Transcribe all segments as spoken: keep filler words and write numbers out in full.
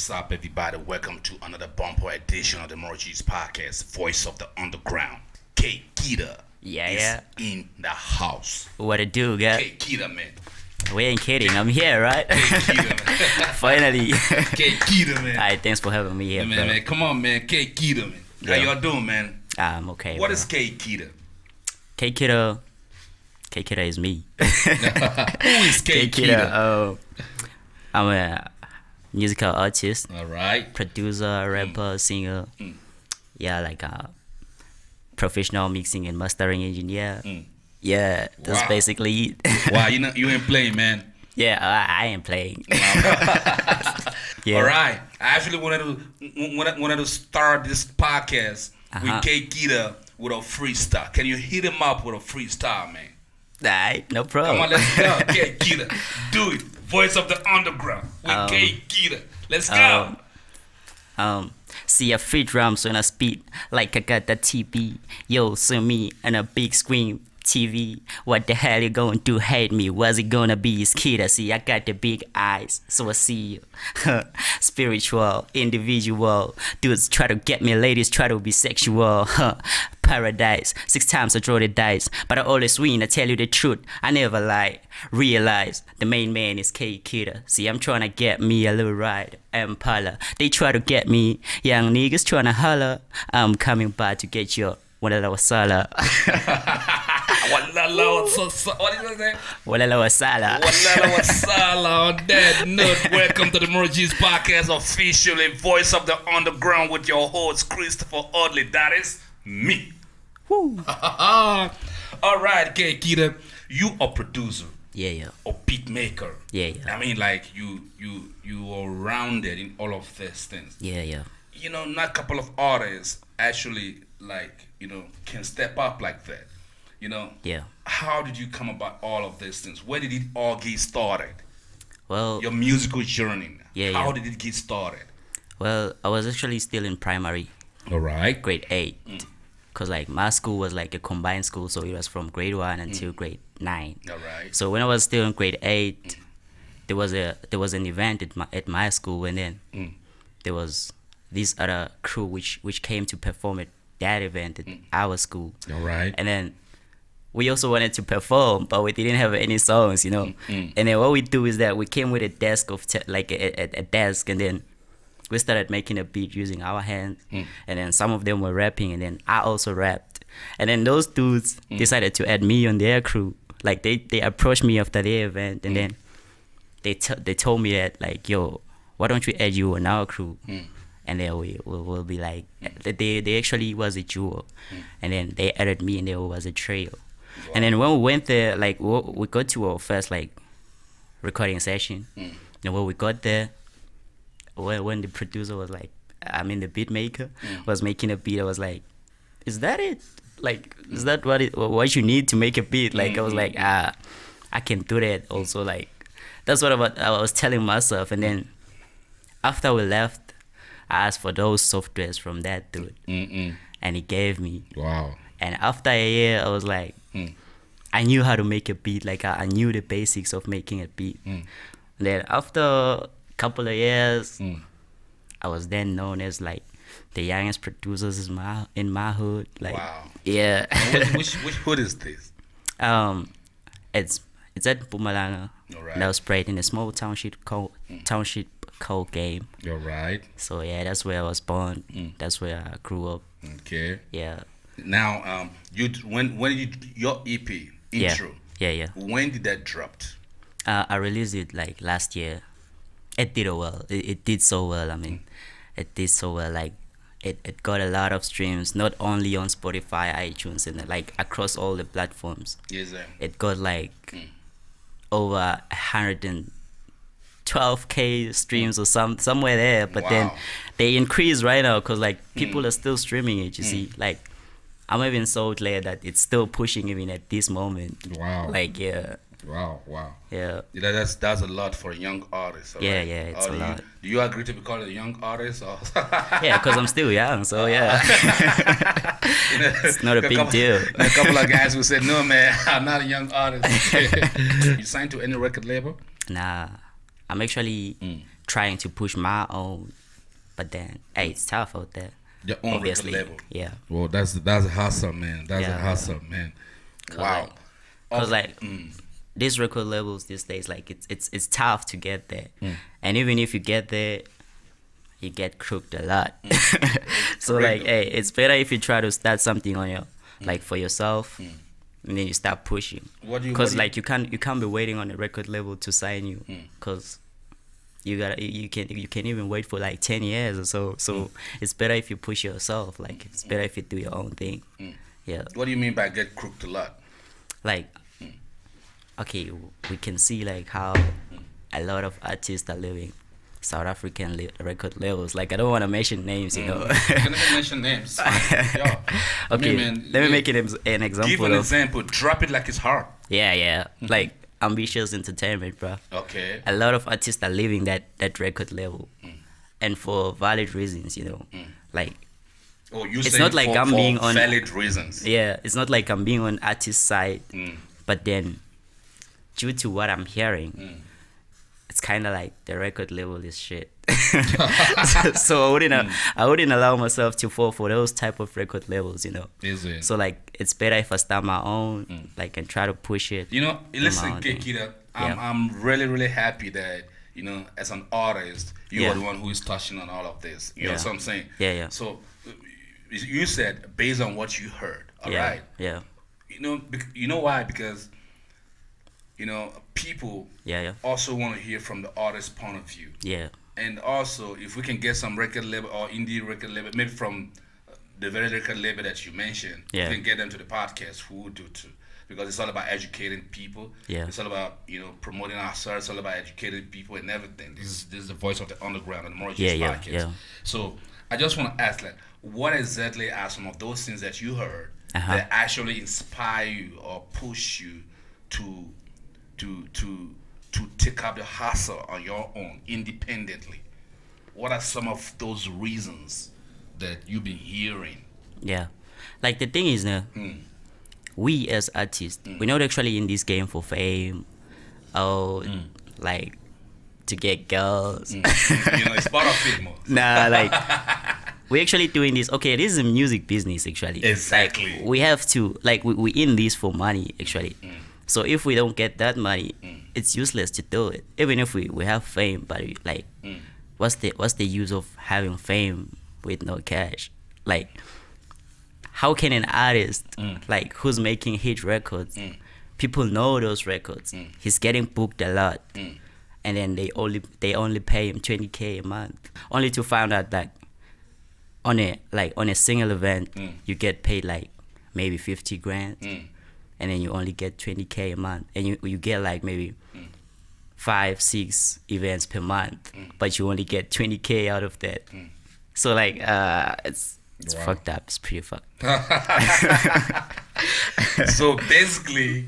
What's up, everybody? Welcome to another bumper edition of the Morgeez Podcast, Voice of the Underground. K-Kida yeah, is yeah. in the house. What it do, guys? K-Kida, man. We ain't kidding. I'm here, right? K-Kida, man. Finally. K-Kida, man. All right, thanks for having me here, yeah, man, man. Come on, man. K-Kida, man. Yeah. How y'all doing, man? I'm okay. What bro. is K-Kida? K-Kida. K-Kida is me. Who is K-Kida? Oh, I'm a musical artist. All right. Producer, rapper, mm. singer. Mm. Yeah, like a professional mixing and mastering engineer. Mm. Yeah, that's wow. basically it. Wow, you know, you ain't playing, man. Yeah, I, I ain't playing. Yeah. All right. I actually wanted to wanted, wanted to start this podcast uh-huh. with K-Kida with a freestyle. Can you hit him up with a freestyle, man? Alright, no problem. Come on, let's go. K-Kida, do it. Voice of the Underground with um, K-Kida. Let's go. Um, um, see a free drums when I speed, like I got the T V. Yo, see me and a big screen T V. What the hell you going to hate me? What's it gonna be? It's Kida. See, I got the big eyes, so I see you. Spiritual, individual. Dudes try to get me, ladies try to be sexual. Paradise, six times I draw the dice, but I always win. I tell you the truth, I never lie. Realize the main man is K-Kida. See, I'm trying to get me a little ride. Impala, they try to get me. Young niggas trying to holler. I'm coming by to get your walala wasala. Walala wasala. What is that? Walala wasala. Walala wasala. On that note, welcome to the Morgeez Podcast, officially Voice of the Underground with your host Christopher Oddly. That is me. Woo. All right, K-Kida, you a producer, yeah, yeah, a beat maker, yeah, yeah. I mean, like you, you, you are rounded in all of these things, yeah, yeah. You know, not a couple of artists actually, like you know, can step up like that, you know. Yeah. How did you come about all of these things? Where did it all get started? Well, your musical journey. Yeah. How yeah. did it get started? Well, I was actually still in primary. All right. Grade eight. Mm. Cause like my school was like a combined school, so it was from grade one until mm. grade nine. All right. So when I was still in grade eight, mm. there was a there was an event at my at my school, and then mm. there was this other crew which which came to perform at that event at mm. our school. All right. And then we also wanted to perform, but we didn't have any songs, you know. Mm -hmm. And then what we do is that we came with a desk of te like a, a, a desk, and then we started making a beat using our hands, mm. and then some of them were rapping, and then I also rapped. And then those dudes mm. decided to add me on their crew. Like they, they approached me after their event, and mm. then they t they told me that like, yo, why don't we add you on our crew? Mm. And then we will we'll be like, they they actually was a duo, mm. and then they added me, and there was a trio. Wow. And then when we went there, like we, we got to our first like recording session, mm. and when we got there. When, when the producer was like, I mean the beat maker mm. was making a beat, I was like, is that it? Like, is that what it, what you need to make a beat? Like, mm-hmm. I was like, ah, I can do that also. Like, that's what I, I was telling myself. And then after we left, I asked for those softwares from that dude, mm-mm. and he gave me. Wow. And after a year, I was like, mm. I knew how to make a beat. Like, I, I knew the basics of making a beat. Mm. And then after couple of years, mm. I was then known as like the youngest producers in my in my hood. Like, wow. Yeah. Which, which which hood is this? Um, it's it's at Mpumalanga. All right. Elspread, in a small township called mm. township called Game. All right. So yeah, that's where I was born. Mm. That's where I grew up. Okay. Yeah. Now, um, you when when did you your E P intro? Yeah, yeah. yeah. When did that drop? Uh, I released it like last year. It did well. It, it did so well. I mean, mm. it did so well. Like, it, it got a lot of streams, not only on Spotify, iTunes, and like across all the platforms. Yes, sir. It got like mm. over one hundred twelve K streams mm. or some somewhere there. But wow. then they increase right now because like people mm. are still streaming it. You mm. see, like I'm even so glad that it's still pushing even at this moment. Wow. Like yeah. Wow, wow. Yeah. yeah. That's that's a lot for a young artist. Right? Yeah, yeah, it's or a do lot. You, do you agree to be called a young artist? Or yeah, because I'm still young, so yeah. You know, it's not a, a big couple, deal. A couple of guys who said, no, man, I'm not a young artist. You signed to any record label? Nah, I'm actually mm. trying to push my own, but then hey, it's tough out there. Your own obviously level. Yeah. Well, that's that's a hustle, man. That's yeah. a hustle, man. Cause wow. Because like, oh. like mm. these record labels these days, like it's it's it's tough to get there, mm. and even if you get there, you get crooked a lot. Mm. So Great like, though. hey, it's better if you try to start something on your mm. like for yourself. Mm. And then you start pushing. What do you? Because like you can't you can't be waiting on a record label to sign you. Because mm. you gotta you can you can even wait for like ten years or so. So mm. it's better if you push yourself. Like it's better if you do your own thing. Mm. Yeah. What do you mean by get crooked a lot? Like, mm. okay, we can see like how mm. a lot of artists are living. South African li record labels. Like I don't want to mention names, you mm. know. Can I mention names? Yo, okay, me, man, let me yeah. make it an example. Give an of, example. Drop it like it's hard. Yeah, yeah. Like ambitious entertainment, bro. Okay. A lot of artists are leaving that that record label, mm. and for valid reasons, you know. Mm. Like, oh, you it's not like for, I'm for being on valid reasons. Yeah, it's not like I'm being on artist side, mm. but then due to what I'm hearing. Mm. It's kind of like the record label is shit. so, so I wouldn't, mm. I wouldn't allow myself to fall for those type of record labels, you know. Easy. So like, it's better if I start my own, mm. like, and try to push it. You know, listen, K-Kida, I'm, yeah. I'm really, really happy that, you know, as an artist, you yeah. are the one who is touching on all of this. You yeah. know what I'm saying? Yeah, yeah. So you said based on what you heard, all yeah. right? Yeah. You know, you know why? Because, you know, people yeah, yeah. also want to hear from the artist's point of view. Yeah. And also, if we can get some record label or indie record label, maybe from the very record label that you mentioned, yeah. we can get them to the podcast, we will do too. Because it's all about educating people. Yeah. It's all about, you know, promoting ourselves. It's all about educating people and everything. This is, this is the voice of the underground and the Morgeez yeah, yeah, podcast. Yeah. So I just want to ask, like, what exactly are some of those things that you heard uh-huh. that actually inspire you or push you to... to to to take up the hustle on your own independently? What are some of those reasons that you've been hearing? Yeah, like the thing is now, mm. we as artists, mm. we're not actually in this game for fame, or mm. like to get girls. Mm. You know, it's part of it more. Nah, like we're actually doing this. Okay, this is a music business actually. Exactly. Like, we have to like we we in this for money actually. Mm. So if we don't get that money, mm. it's useless to do it. Even if we, we have fame, but we, like, mm. what's the what's the use of having fame with no cash? Like, how can an artist, mm. like, who's making hit records, mm. people know those records. Mm. He's getting booked a lot, mm. and then they only they only pay him twenty K a month, only to find out that on a like on a single event mm. you get paid like maybe fifty grand. Mm. And then you only get twenty K a month, and you you get like maybe mm. five, six events per month, mm. but you only get twenty K out of that. Mm. So like, uh, it's it's wow. fucked up. It's pretty fucked up. So basically,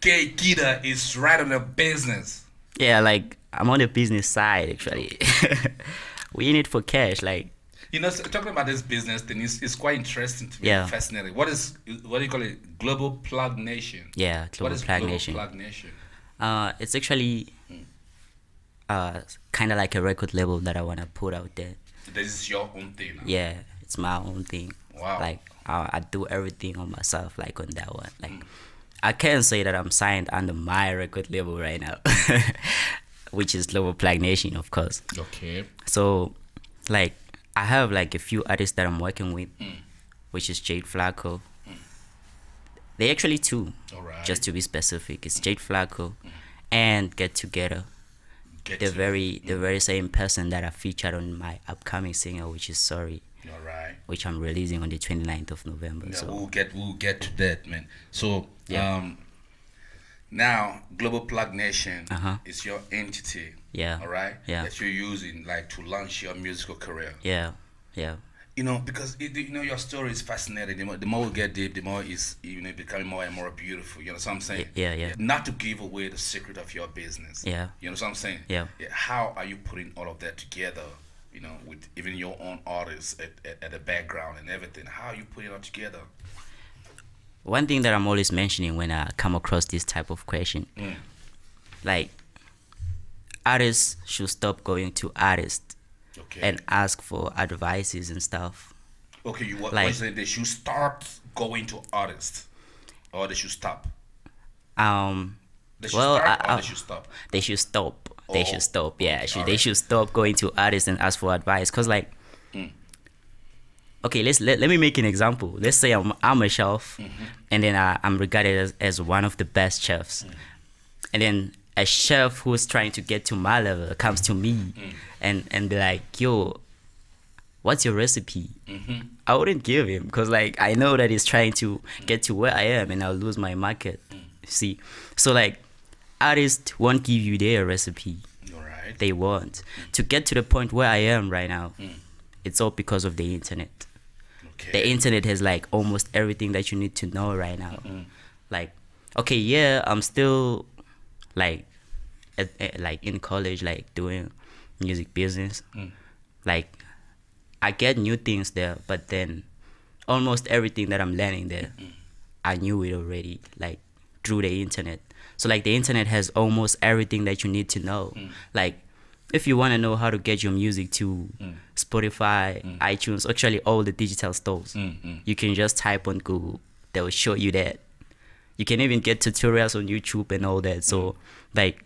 K-Kida is right on the business. Yeah, like I'm on the business side actually. We in it for cash, like. You know, so talking about this business thing is it's quite interesting to me, yeah. fascinating. What is, what do you call it? Global Plug Nation. Yeah, Global Plug Nation. What is Global Plug Nation? Uh, it's actually mm. uh, kind of like a record label that I want to put out there. This is your own thing? Huh? Yeah, it's my own thing. Wow. Like, uh, I do everything on myself, like on that one. Like, mm. I can't say that I'm signed under my record label right now, which is Global Plug Nation, of course. Okay. So, like, I have like a few artists that I'm working with, mm. which is Jade Flacco. Mm. They actually two, All right. just to be specific. It's mm. Jade Flacco mm. and Get Together. Get the together. very, mm. the very same person that I featured on my upcoming single, which is Sorry, All right. which I'm releasing on the twenty-ninth of November. Yeah, so we'll get we'll get to that, man. So yeah. um, now Global Plug Nation uh-huh. is your entity. Yeah. All right. Yeah. That you're using like to launch your musical career. Yeah. Yeah. You know, because it, you know your story is fascinating. The more, the more we get deep, the more it's you know becoming more and more beautiful. You know what I'm saying? Yeah, yeah. Yeah. Not to give away the secret of your business. Yeah. You know what I'm saying? Yeah. Yeah. How are you putting all of that together? You know, with even your own artists at, at, at the background and everything. How are you putting it all together? One thing that I'm always mentioning when I come across this type of question, mm. like. artists should stop going to artists okay. and ask for advices and stuff. Okay, you what, like, what is it? They should start going to artists, or they should stop. Um, they should well, start, or I, I, they should stop. They should stop. Oh, they should stop. Yeah, okay, should, they right. should stop going to artists and ask for advice. Cause like, mm. okay, let's let, let me make an example. Let's say I'm I'm a chef, mm-hmm. and then I, I'm regarded as, as one of the best chefs, mm. and then a chef who's trying to get to my level comes to me, mm. and and be like, yo, what's your recipe? Mm-hmm. I wouldn't give him, because like I know that he's trying to get to where I am and I'll lose my market. Mm. See, so like artists won't give you their recipe. All right. They won't. Mm. To get to the point where I am right now, mm. it's all because of the internet. Okay. The internet has like almost everything that you need to know right now. Mm-hmm. Like, okay, yeah, I'm still like at, at, like in college, like doing music business, mm. like. I get new things there, but then almost everything that I'm learning there, mm-hmm. I knew it already, like through the internet. So like the internet has almost everything that you need to know. Mm. Like if you want to know how to get your music to mm. Spotify, mm. iTunes, actually all the digital stores, mm-hmm. you can just type on Google. They will show you that. You can even get tutorials on YouTube and all that. So mm. like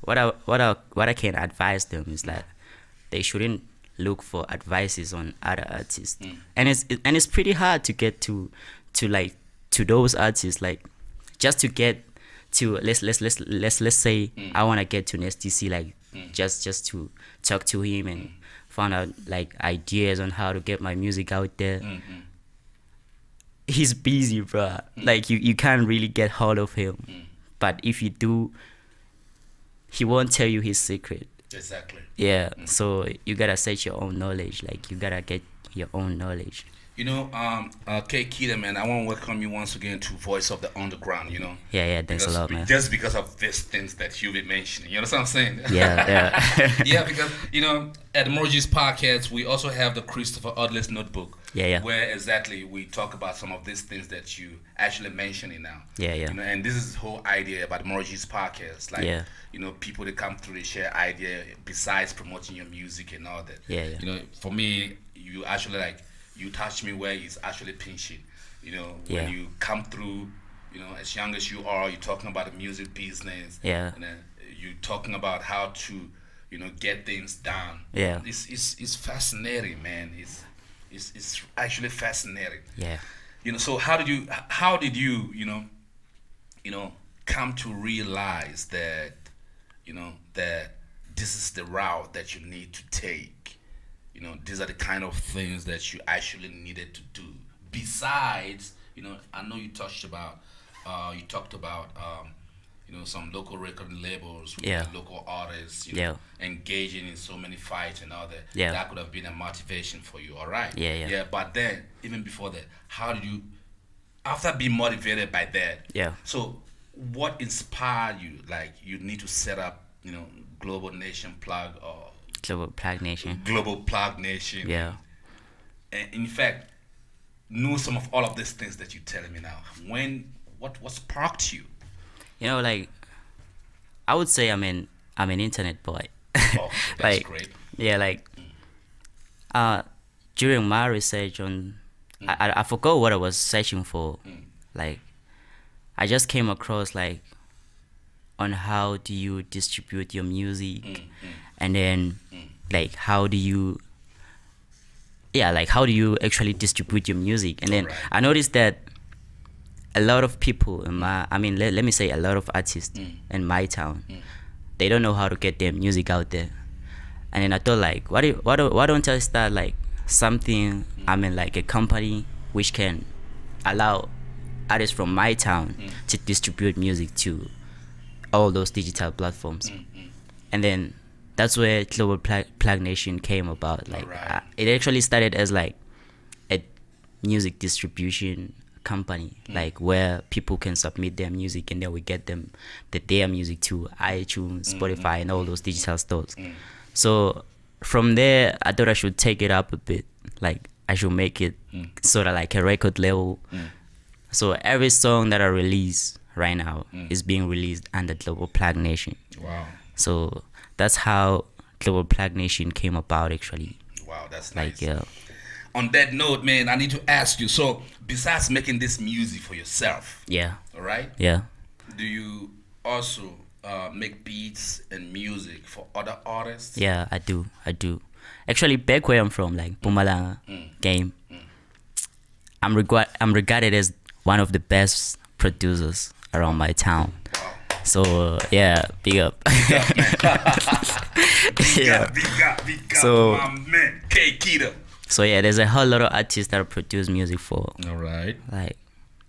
what I, what I, what I can advise them is that they shouldn't look for advices on other artists, mm. and it's it, and it's pretty hard to get to to like to those artists. Like just to get to let's let's let's let's let's say mm. I want to get to Nasty C, like mm. just just to talk to him and mm. find out like ideas on how to get my music out there. Mm-hmm. He's busy, bruh. Mm. Like you you can't really get hold of him, mm. but if you do, he won't tell you his secret. Exactly. Yeah, mm. so you gotta set your own knowledge. Like you gotta get your own knowledge. You know, um, uh, K-Kida, man, I want to welcome you once again to Voice of the Underground. You know. Yeah, yeah, thanks because, a lot, man. Just because of these things that you've been mentioning, you know what I'm saying? Yeah, yeah. Yeah, because you know, at Morgeez Podcast, we also have the Christopher Oddly's Notebook. Yeah, yeah. Where exactly we talk about some of these things that you actually mentioning now. Yeah, yeah. You know, and this is the whole idea about Morgeez Podcast. Like, yeah. you know, people that come through, they share idea besides promoting your music and all that. Yeah, yeah. You know, for me, you actually like. You touch me where it's actually pinching. You know, yeah. when you come through, you know, as young as you are, you're talking about the music business. Yeah. And then you're talking about how to, you know, get things done. Yeah. It's it's it's fascinating, man. It's it's it's actually fascinating. Yeah. You know, so how did you how did you, you know, you know, come to realize that, you know, that this is the route that you need to take? You know, these are the kind of things that you actually needed to do. Besides, you know, I know you touched about, uh, you talked about, um, you know, some local record labels, with yeah. local artists, you yeah. know, engaging in so many fights and all that. Yeah. That could have been a motivation for you, all right? Yeah, yeah. Yeah, but then, even before that, how did you, after being motivated by that, yeah. so what inspired you? Like, you need to set up, you know, Global Nation Plug or Global Plug Nation. Global Plug Nation. Yeah. And in fact, know some of all of these things that you're telling me now. When, what, what sparked you? You know, like, I would say I'm an, I'm an internet boy. Oh, that's like, great. Yeah, like, mm. uh, during my research on, mm. I, I, I forgot what I was searching for. Mm. Like, I just came across, like, on how do you distribute your music, mm, mm. and then mm. like how do you yeah like how do you actually distribute your music. And then right. I noticed that a lot of people in my I mean let, let me say a lot of artists mm. in my town, mm. they don't know how to get their music out there. And then I thought like why do, why, do, why don't I start like something, mm. I mean like a company which can allow artists from my town mm. to distribute music to all those digital platforms. Mm-hmm. And then that's where Global Plug, Plug Nation came about. Like right. I, it actually started as like a music distribution company, mm. like where people can submit their music and then we get them the, their music to iTunes, mm-hmm. Spotify and all those digital stores. Mm. So from there I thought I should take it up a bit. Like I should make it mm. sort of like a record label. Mm. So every song that I release right now mm. is being released under Global Plug Nation. Wow. So that's how Global Plug Nation came about, actually. Wow, that's nice. Like, yeah. On that note, man, I need to ask you, so besides making this music for yourself, yeah, all right, yeah, do you also uh, make beats and music for other artists? Yeah, I do, I do. Actually, back where I'm from, like Mpumalanga mm. game, mm. I'm regard I'm regarded as one of the best producers around my town. Wow. So uh, yeah, big up. Big up, man. Big yeah. up, big up, big up, so, my man, K-Kida. So yeah, there's a whole lot of artists that produce music for. All right. Like,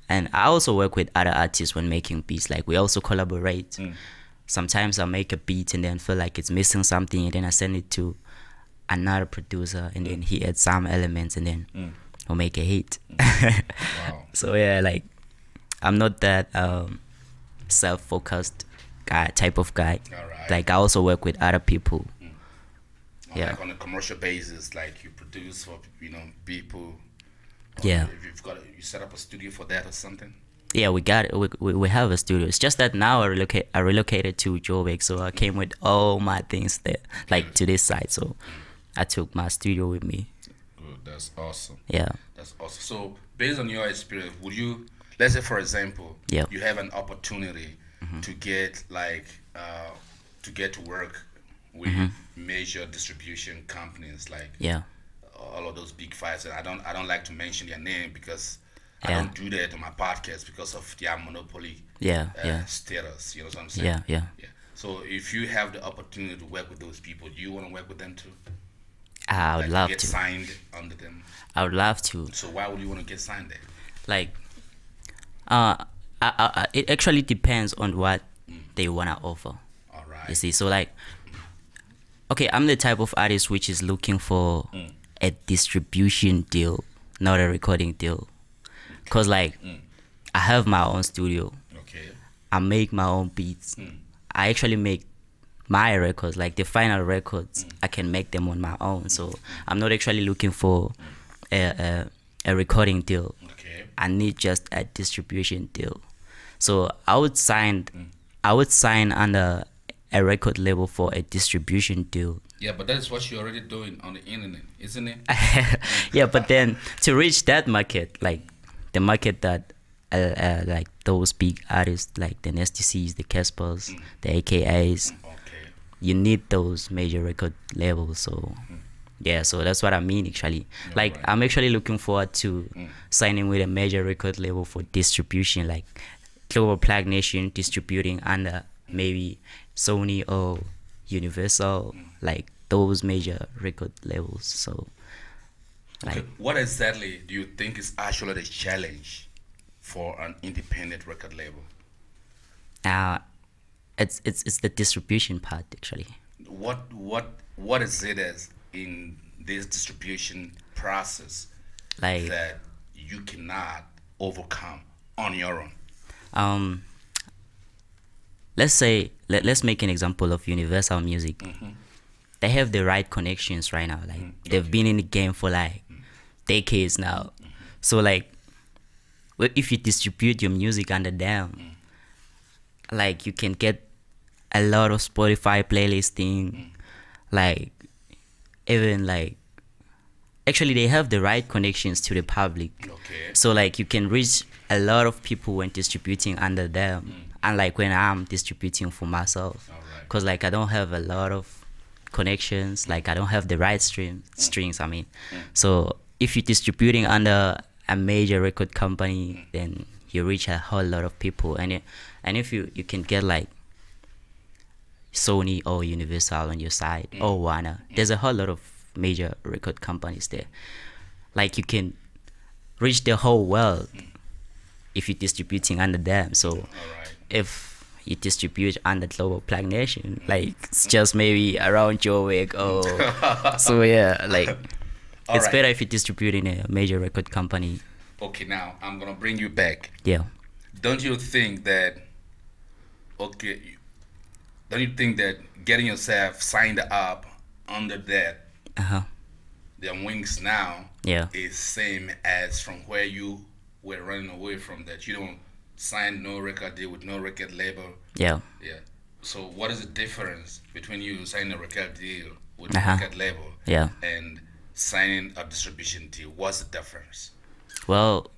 and I also work with other artists when making beats. Like, we also collaborate. Mm. Sometimes I make a beat and then feel like it's missing something, and then I send it to another producer, and mm. then he adds some elements, and then mm. we'll make a hit. Mm. Wow. So yeah, like, I'm not that um, self-focused guy type of guy. All right. Like, I also work with other people. Yeah. Like on a commercial basis, like you produce for, you know, people. Yeah. If you've got a, you set up a studio for that or something. Yeah, we got it. We, we, we have a studio. It's just that now I relocate. I relocated to Joburg, so I came with all my things there, like Good. to this side. So I took my studio with me. Good. That's awesome. Yeah. That's awesome. So based on your experience, would you, let's say for example, yeah, you have an opportunity mm-hmm. to get like uh, to get to work with mm-hmm. major distribution companies, like yeah, all of those big fives, and I don't I don't like to mention their name because yeah. I don't do that on my podcast because of their monopoly yeah, uh, yeah. status. You know what I'm saying? Yeah, yeah, yeah. So if you have the opportunity to work with those people, do you want to work with them too? I would like love to get to. signed under them. I would love to. So why would you want to get signed there? Like, uh, I, I, I, it actually depends on what mm. they want to offer. All right. You see, so like. Okay, I'm the type of artist which is looking for mm. a distribution deal, not a recording deal. Because, like, mm. I have my own studio. Okay. I make my own beats. Mm. I actually make my records, like the final records. Mm. I can make them on my own. So I'm not actually looking for a, a, a recording deal. Okay. I need just a distribution deal. So I would sign, mm. I would sign under a record label for a distribution deal. Yeah, but that's what you're already doing on the internet, isn't it? Yeah, but then to reach that market, like the market that uh, uh, like those big artists, like the Nasty C's, the Caspers, mm. the A K As, okay, you need those major record labels. So mm. yeah, so that's what I mean actually. You're like right. I'm actually looking forward to mm. signing with a major record label for distribution, like Global Plug Nation distributing under maybe Sony or Universal, mm. like those major record labels. So like, okay, what exactly do you think is actually the challenge for an independent record label? Uh it's it's it's the distribution part actually. What what what is it as in this distribution process like that you cannot overcome on your own? Um Let's say, let, let's make an example of Universal Music. Mm-hmm. They have the right connections right now. Like, mm-hmm. they've been in the game for like mm-hmm. decades now. Mm-hmm. So like, if you distribute your music under them, mm-hmm. like you can get a lot of Spotify playlisting, mm-hmm. like even like, actually they have the right connections to the public. Okay. So like you can reach a lot of people when distributing under them. Mm-hmm. Unlike when I'm distributing for myself, because right. like I don't have a lot of connections, mm. like I don't have the right stream, mm. strings, I mean. Mm. So if you're distributing under a major record company, mm. then you reach a whole lot of people. And it, and if you, you can get like Sony or Universal on your side, mm. or Warner, mm. there's a whole lot of major record companies there. Like you can reach the whole world mm. if you're distributing under them. So. All right. If you distribute under Global Plug Nation, like it's just maybe around your week, or so yeah, like it's right. better if you distribute in a major record company. Okay, now I'm gonna bring you back. Yeah. Don't you think that? Okay. Don't you think that getting yourself signed up under that, uh huh, their wings now, yeah, is same as from where you were running away from, that you don't sign no record deal with no record label. Yeah. Yeah. So what is the difference between you signing a record deal with a uh-huh. record label yeah. and signing a distribution deal? What's the difference? Well,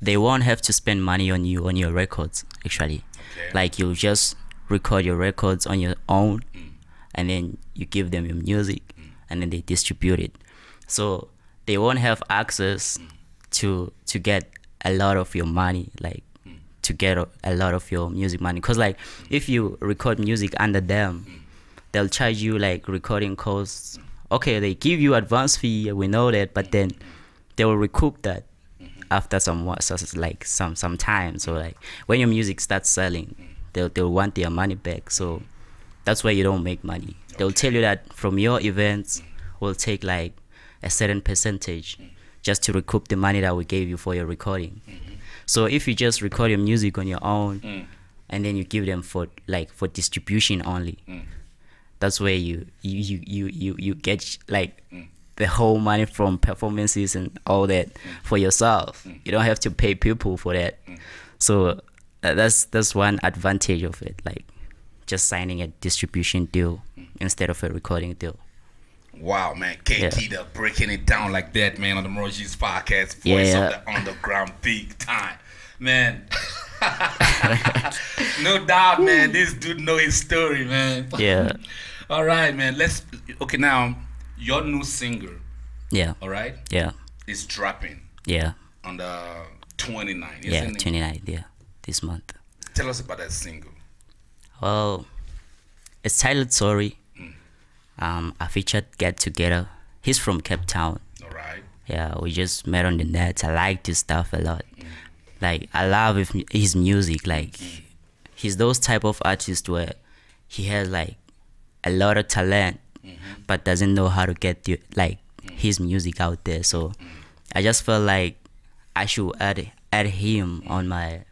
they won't have to spend money on you, on your records, actually. Okay. Like, you just record your records on your own, mm. and then you give them your music, mm. and then they distribute it. So they won't have access mm. to to get a lot of your money, like, mm. to get a, a lot of your music money. Because, like, mm. if you record music under them, mm. they'll charge you, like, recording costs. Mm. Okay, they give you advance fee, we know that, but then they will recoup that after some so like some some time. So like when your music starts selling, they'll they'll want their money back. So that's why you don't make money. Okay. They'll tell you that from your events we'll take like a certain percentage just to recoup the money that we gave you for your recording. Mm-hmm. So if you just record your music on your own mm. and then you give them for like for distribution only, mm. that's where you you you you you, you get like mm. the whole money from performances and all that mm. for yourself. Mm. You don't have to pay people for that. Mm. So uh, that's that's one advantage of it, like just signing a distribution deal mm. instead of a recording deal. Wow, man, K-Kida yeah. breaking it down like that, man, on the Morgeez Podcast, voice yeah. of the underground, big time, man. No doubt, man. This dude know his story, man. Yeah. All right, man. Let's okay now. Your new single, yeah, all right, yeah, is dropping, yeah, on the twenty-ninth, yeah, twenty-ninth, yeah, this month. Tell us about that single. Well, it's titled Sorry. Mm. Um, I featured Get Together. He's from Cape Town. All right. Yeah, we just met on the net. I liked his stuff a lot. Mm. Like I love his music. Like mm. he's those type of artist where he has like a lot of talent. Mm-hmm. But doesn't know how to get the, like mm-hmm. his music out there. So mm-hmm. I just felt like I should add add him mm-hmm. on my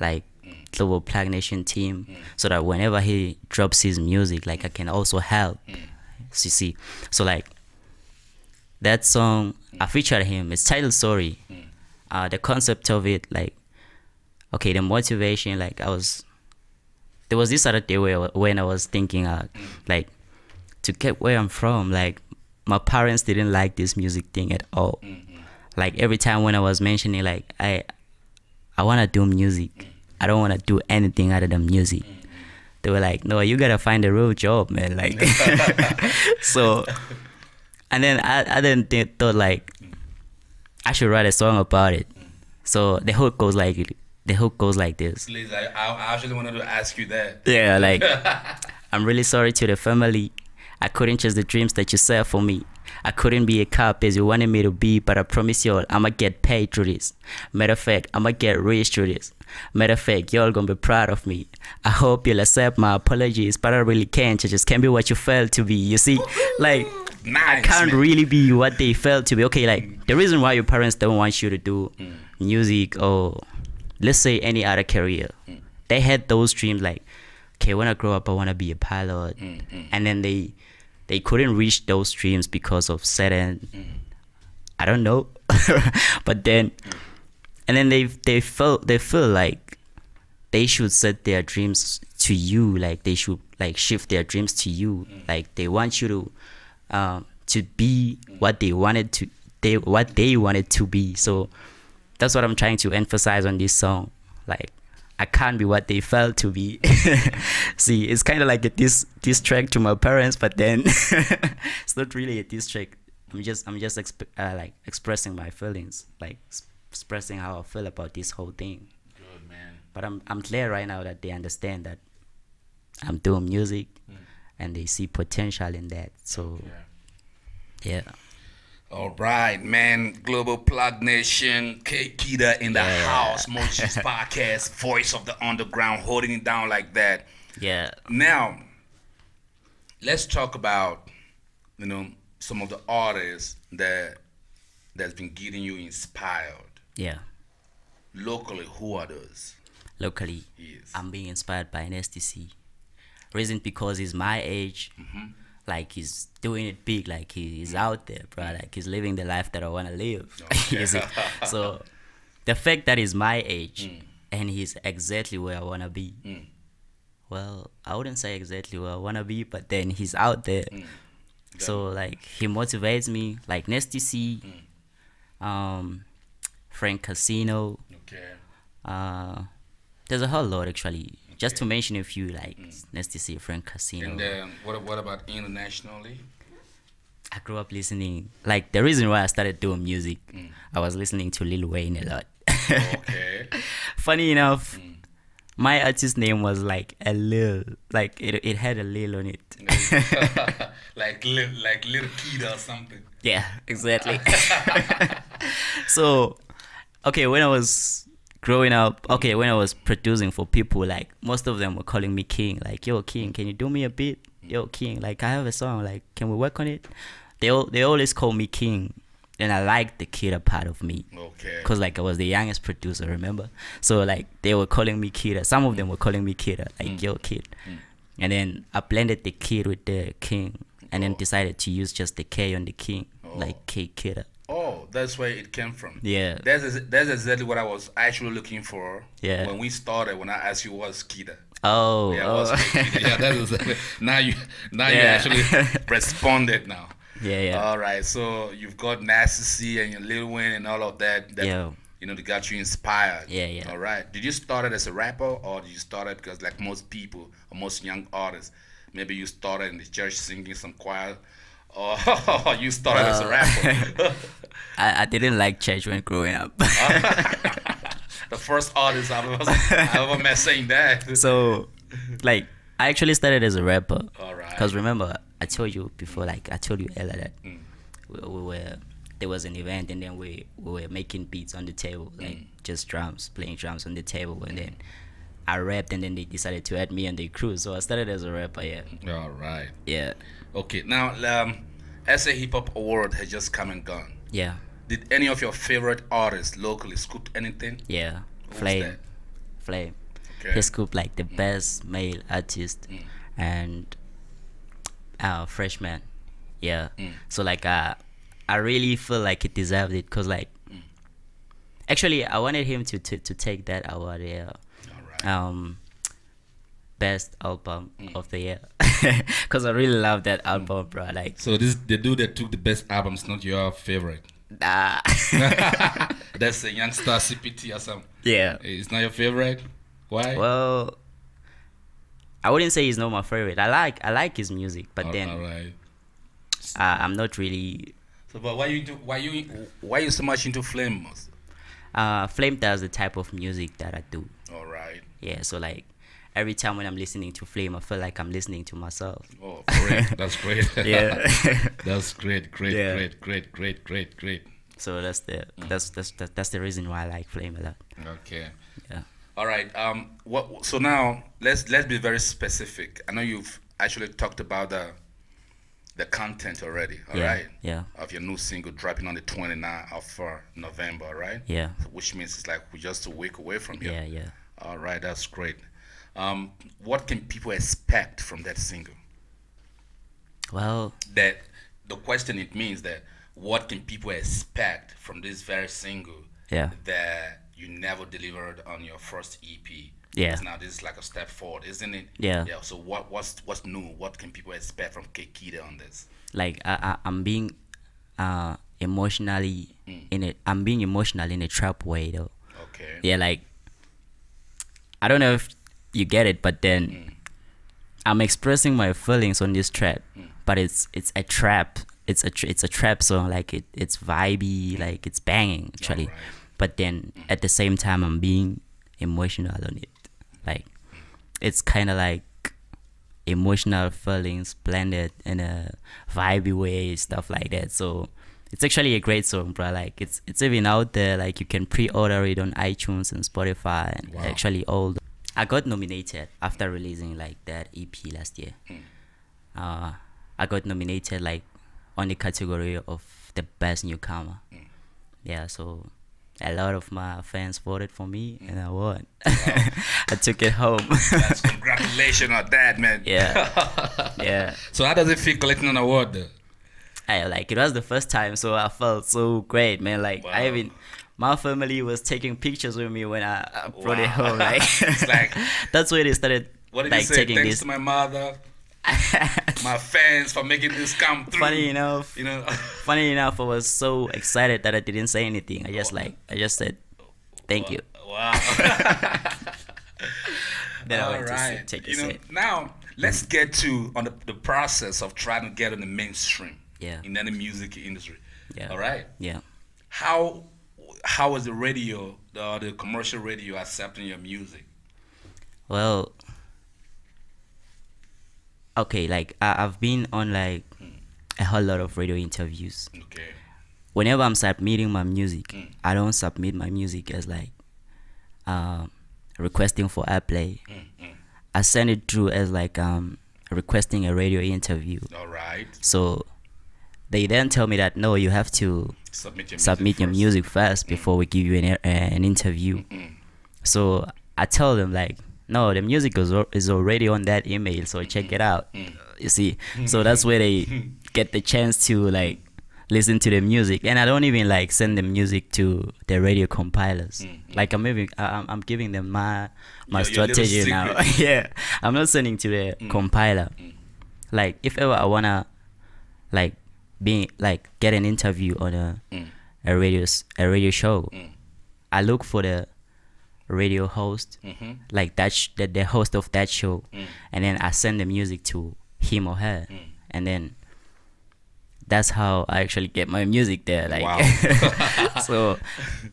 like mm-hmm. Global Plug Nation team mm-hmm. so that whenever he drops his music, like I can also help. Mm-hmm. So, you see, so like that song mm-hmm. I featured him. It's titled Sorry. Mm-hmm. Uh, the concept of it, like okay, the motivation, like I was there was this other day where when I was thinking, uh, mm-hmm. like. to get where I'm from, like my parents didn't like this music thing at all. Mm-hmm. Like every time when I was mentioning like I I wanna do music. Mm-hmm. I don't wanna do anything other than music. Mm-hmm. They were like, no, you gotta find a real job, man. Like so and then I, I then thought like mm-hmm. I should write a song about it. Mm-hmm. So the hook goes like the hook goes like this. Please, I I actually wanted to ask you that. Yeah, like I'm really sorry to the family. I couldn't chase the dreams that you set for me. I couldn't be a cop as you wanted me to be, but I promise y'all, I'ma get paid through this. Matter of fact, I'ma get rich through this. Matter of fact, y'all gonna be proud of me. I hope you'll accept my apologies, but I really can't. I just can't be what you failed to be. You see, like, nice, I can't man. really be what they failed to be. Okay, like, the reason why your parents don't want you to do mm. music or, let's say, any other career, mm. they had those dreams like, okay, when I grow up, I wanna be a pilot. Mm, mm. And then they... they couldn't reach those dreams because of certain, mm. I don't know, but then, mm. and then they they felt they feel like they should set their dreams to you, like they should like shift their dreams to you, mm. like they want you to, um, to be mm. what they wanted to they what they wanted to be. So that's what I'm trying to emphasize on this song, like. I can't be what they felt to be. See, it's kind of like a diss, diss track to my parents, but then it's not really a diss track. I'm just, I'm just exp uh, like expressing my feelings, like expressing how I feel about this whole thing. Good man. But I'm, I'm clear right now that they understand that I'm doing music, mm. and they see potential in that. So, yeah. yeah. All right, man. Global Plug Nation, K-Kida in the yeah. house. Moji's Podcast, voice of the underground, holding it down like that. Yeah. Now, let's talk about, you know, some of the artists that that's been getting you inspired. Yeah. Locally, who are those? Locally, yes. I'm being inspired by an S T C. Reason because he's my age. Mm-hmm. Like he's doing it big, like he's out there, bro. Like he's living the life that I want to live. Okay. You see? So the fact that he's my age mm. and he's exactly where I want to be, mm. well, I wouldn't say exactly where I want to be, but then he's out there. Mm. Yeah. So, like, he motivates me, like Nasty C, mm. um, Frank Casino. Okay. Uh, there's a whole lot, actually. Okay. Just to mention a few, like mm. Nasty C, Frank Casino. And um, what, what about internationally? I grew up listening, like, the reason why I started doing music, mm. I was listening to Lil Wayne a lot. Okay. Funny enough, mm. my artist name was like a Lil, like it, it had a Lil on it. Like Lil, like Lil Kida or something. Yeah, exactly. So, okay, when I was growing up, okay, when I was producing for people, like most of them were calling me King, like, yo, King, can you do me a beat? Yo, King, like I have a song, like can we work on it? They all, they always call me King. And I liked the Kida part of me. Okay. Because, like, I was the youngest producer, remember? So, like, they were calling me Kida. Some of them were calling me Kida, like, mm. yo, Kid. Mm. And then I blended the Kid with the King and oh. then decided to use just the K on the King, oh. like K-Kida. Oh, that's where it came from. Yeah. That's, that's exactly what I was actually looking for yeah. when we started, when I asked you what's Kida. Oh. Yeah, oh. What's K-Kida. Yeah, that was, now you, now yeah. you actually responded now. Yeah, yeah. All right, so you've got Nasty C and your Lil Wayne and all of that. that Yo. You know, that got you inspired. Yeah, yeah. All right. Did you start it as a rapper, or did you start it because, like most people, or most young artists, maybe you started in the church singing some choir, or you started uh, as a rapper? I, I didn't like church when growing up. The first artist I've ever, I've ever met saying that. So, like, I actually started as a rapper. All right. Because remember, I told you before, like I told you earlier that mm. we, we were there was an event, and then we, we were making beats on the table, like mm. just drums, playing drums on the table, and then I rapped, and then they decided to add me on the crew, so I started as a rapper. Yeah. All right. Yeah. Okay. Now, um, S A Hip Hop Award has just come and gone. Yeah. Did any of your favorite artists locally scoop anything? Yeah. Who Flame. Flame. Okay. He scooped like the mm. best male artist, mm. and. Uh, freshman, yeah. Mm. So like, uh, I really feel like he deserved it, cause like, mm. actually, I wanted him to to, to take that award, yeah. All right. Um, best album mm. of the year, cause I really love that album, mm. bro. Like, so this the dude that took the best album's not your favorite. Nah. That's a youngster C P T or something. Yeah. It's not your favorite. Why? Well. I wouldn't say he's not my favorite. I like I like his music, but all, then all right. uh, I'm not really. So, but why you do why you why you so much into Flame? Uh, Flame does the type of music that I do. All right. Yeah. So like every time when I'm listening to Flame, I feel like I'm listening to myself. Oh, great! That's great. Yeah. That's great, great, yeah. great, great, great, great, great. So that's the mm. that's that's that's the reason why I like Flame a lot. Okay. Yeah. All right. Um. What? So now let's let's be very specific. I know you've actually talked about the the content already. All yeah, right. Yeah. Of your new single dropping on the twenty-ninth of uh, November. Right. Yeah. Which means it's like we're just a week away from here. Yeah. Yeah. All right. That's great. Um. What can people expect from that single? Well. That the question it means that what can people expect from this very single? Yeah. That. You never delivered on your first E P. Yeah. Now this is like a step forward, isn't it? Yeah. Yeah. So what what's what's new? What can people expect from K-Kida on this? Like I, I I'm being, uh, emotionally mm. in it. I'm being emotional in a trap way though. Okay. Yeah. Like I don't know if you get it, but then mm. I'm expressing my feelings on this track, mm. but it's it's a trap. It's a tr it's a trap song. Like it it's vibey. Mm. Like it's banging actually. All right. But then at the same time, I'm being emotional on it. Like, it's kind of like emotional feelings blended in a vibey way, stuff like that. So it's actually a great song, bro. Like, it's it's even out there. Like, you can pre-order it on iTunes and Spotify. And wow. Actually, all the I got nominated after releasing, like, that E P last year. Mm. Uh, I got nominated, like, on the category of the best newcomer. Mm. Yeah, so... a lot of my fans voted for me, mm. and I won. Wow. I took it home. That's congratulations on that, man. Yeah, yeah. So how does it feel collecting an award? Though? I like it was the first time, so I felt so great, man. Like wow. I even, my family was taking pictures with me when I, I brought wow. it home. Like, it's like that's where they started What did like, you say? Thanks this. to my mother, my fans for making this come through. Funny enough, you know. funny enough, I was so excited that I didn't say anything. I just oh. like I just said, thank wow. you. Wow. then All I went right. to take you know, now let's get to on the, the process of trying to get in the mainstream. Yeah. In any music industry. Yeah. All right. Yeah. How how was the radio, the, the commercial radio, accepting your music? Well, okay, like I, I've been on like mm. a whole lot of radio interviews. Okay. Whenever I'm submitting my music, mm. I don't submit my music as like um, requesting for airplay. Mm. Mm. I send it through as like um, requesting a radio interview. All right. So they then tell me that no, you have to submit your submit music, your first. music first before mm. we give you an, uh, an interview. Mm-hmm. So I tell them like, no, the music is, is already on that email, so mm-hmm. check it out. Mm-hmm. You see, mm-hmm. so that's where they get the chance to like listen to the music, and I don't even like send the music to the radio compilers. Mm-hmm. Like I'm even I'm, I'm giving them my my your, strategy your now. yeah, I'm not sending to the mm-hmm. compiler. Mm-hmm. Like if ever I wanna like. Being like get an interview on a mm. a radio a radio show, mm. I look for the radio host, mm-hmm. like that sh the, the host of that show, mm. and then I send the music to him or her, mm. and then that's how I actually get my music there. Like, wow. so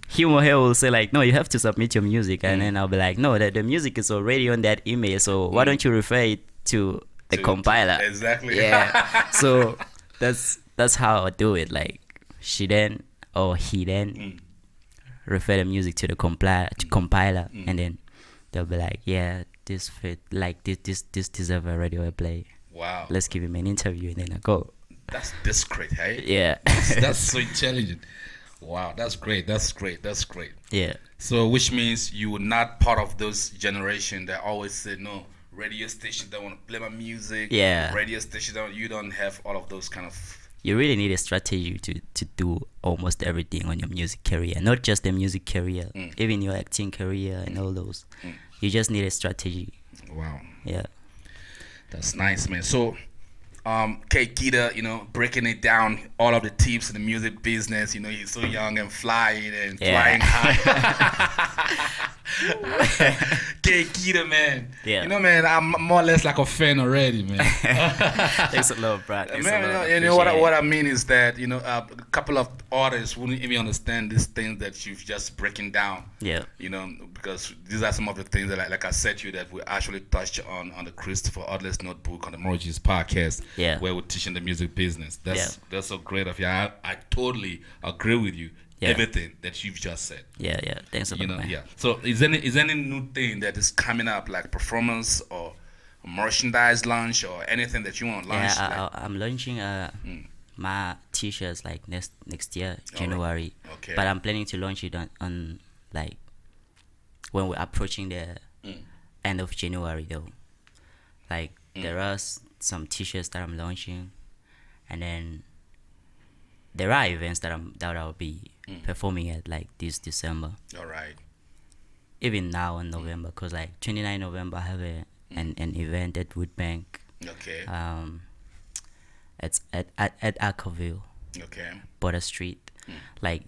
him or her will say like, no, you have to submit your music, and mm. then I'll be like, no, the, the music is already on that email, so mm. why don't you refer it to the to, compiler? To, exactly. Yeah. so that's. That's how I do it. Like she then or he then mm. refer the music to the compli to mm. compiler, mm. and then they'll be like, "Yeah, this fit like this this this deserve a radio play. Wow, let's give him an interview and then I go." That's discreet, hey? Yeah, that's, that's so intelligent. Wow, that's great. That's great. That's great. Yeah. So which means you were not part of those generation that always said no. Radio station don't want to play my music. Yeah. Radio station don't. You don't have all of those kind of. You really need a strategy to, to do almost everything on your music career, not just the music career, mm. even your acting career and all those. Mm. You just need a strategy. Wow. Yeah. That's nice, man. So, um, K-Kida, you know, breaking it down, all of the tips in the music business, you know, he's so young and flying and yeah. flying high. K-Kida, man. Yeah. You know, man, I'm more or less like a fan already, man. Thanks a lot, Brad. Thanks man, a lot. You know, what I, what I mean is that, you know, uh, a couple of artists wouldn't even understand these things that you've just breaking down. Yeah. You know, because these are some of the things that, like, like I said to you, that we actually touched on on the Christopher Oddly's notebook on the Morgeez podcast, yeah. where we're teaching the music business. That's, yeah. that's so great of you. I, I totally agree with you. Yeah. Everything that you've just said. Yeah, yeah. Thanks a lot. You know, man. Yeah. So, is any is any new thing that is coming up, like performance or merchandise launch or anything that you want to launch? Yeah, I, like? I, I'm launching uh, mm. my t-shirts like next next year, January. Right. Okay. But I'm planning to launch it on, on like when we're approaching the mm. end of January, though. Like mm. there are some t-shirts that I'm launching, and then there are events that I'm that I'll be. performing at like this December. All right. Even now in November, cause like twenty-ninth of November I have a an, an event at Woodbank. Okay. Um, it's at at at Arcaville. Okay. Border Street, mm. like,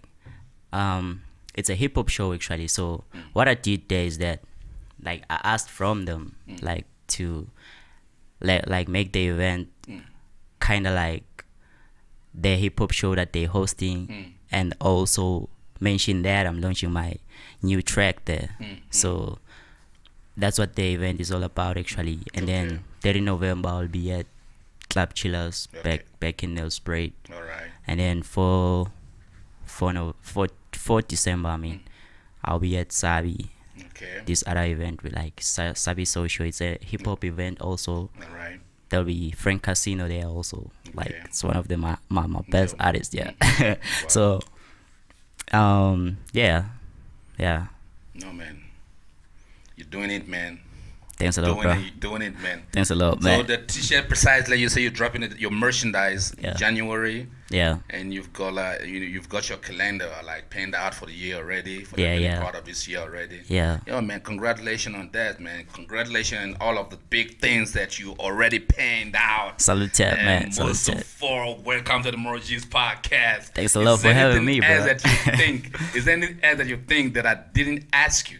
um, it's a hip hop show actually. So mm. what I did there is that, like, I asked from them mm. like to, like like make the event mm. kind of like the hip hop show that they're hosting. Mm. And also mention that I'm launching my new track there. Mm-hmm. So that's what the event is all about, actually. And okay. then thirtieth of November, I'll be at Club Chillers, okay. back back in Elspread. All right. And then for for no for for December, I mean, mm. I'll be at Sabi. Okay. This other event with like Sabi Social. It's a hip hop mm. event also. All right. There'll be Frank Casino there also. Okay. Like it's one of the my my, my best yeah. artists, yeah. Wow. So, um, yeah, yeah. No man, you're doing it, man. Thanks a lot, doing bro. It, doing it, man. Thanks a lot, man. So the T-shirt, precisely, you say you're dropping it, your merchandise yeah. in January. Yeah. And you've got like you, you've got your calendar like planned out for the year already. For yeah, the yeah. part of this year already. Yeah. Yo, man, congratulations on that, man. Congratulations on all of the big things that you already planned out. Salute, and man. Most Salute. Of all, welcome to the Morgeez Podcast. Thanks a lot for having me, bro. Is there anything else that you think? Is there anything else that you think that I didn't ask you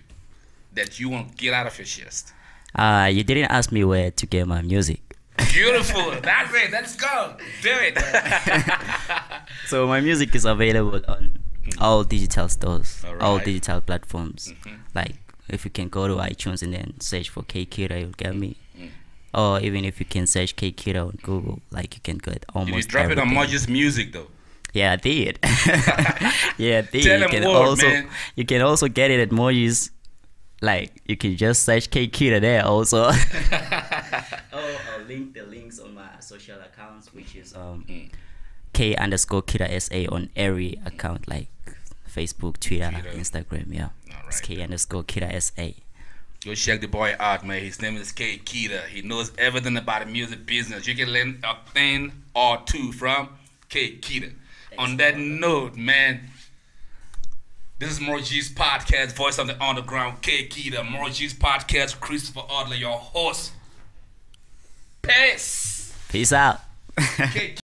that you won't get out of your chest? Uh, you didn't ask me where to get my music. Beautiful. That's it. Let's go. Do it. So my music is available on mm-hmm. all digital stores, all, right. all digital platforms. Mm-hmm. Like if you can go to iTunes and then search for K-Kida, you'll get me. Mm-hmm. Or even if you can search K-Kida on Google, like you can get almost Did you drop everything. It on Moji's Music though? Yeah, I did. yeah, I did. Tell you can more, also man. You can also get it at Moji's. Like, you can just search K-Kida there also. oh, I'll link the links on my social accounts, which is um, mm. K underscore Kida S A on every account, like Facebook, Twitter, Kida. Instagram, yeah. Right. It's K underscore Kida S A. Go check the boy out, man. His name is K-Kida. He knows everything about the music business. You can learn a thing or two from K-Kida. On that note, man. This is Morgeez Podcast, voice of the underground, K-Kida. Morgeez Podcast, Christopher Oddly, your host. Peace. Peace out. K-Kida.